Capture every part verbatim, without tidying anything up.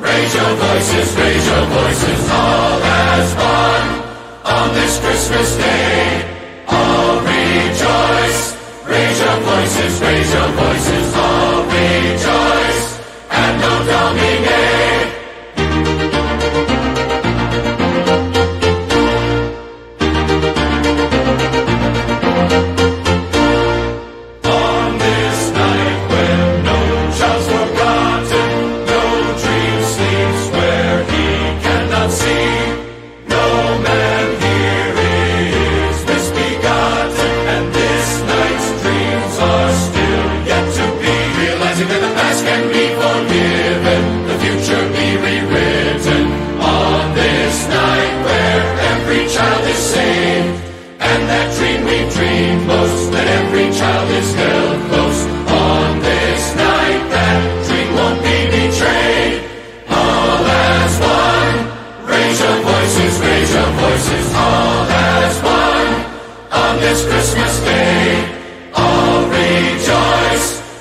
Raise your voices all as one on this Christmas day. All rejoice. Raise your voices, raise your voices, all rejoice. And no Domine.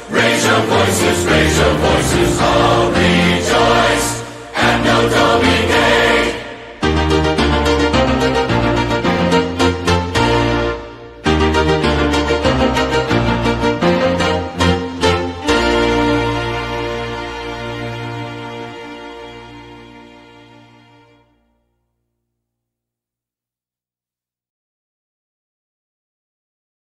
Raise your voices, raise your voices, all rejoice, and no Domine.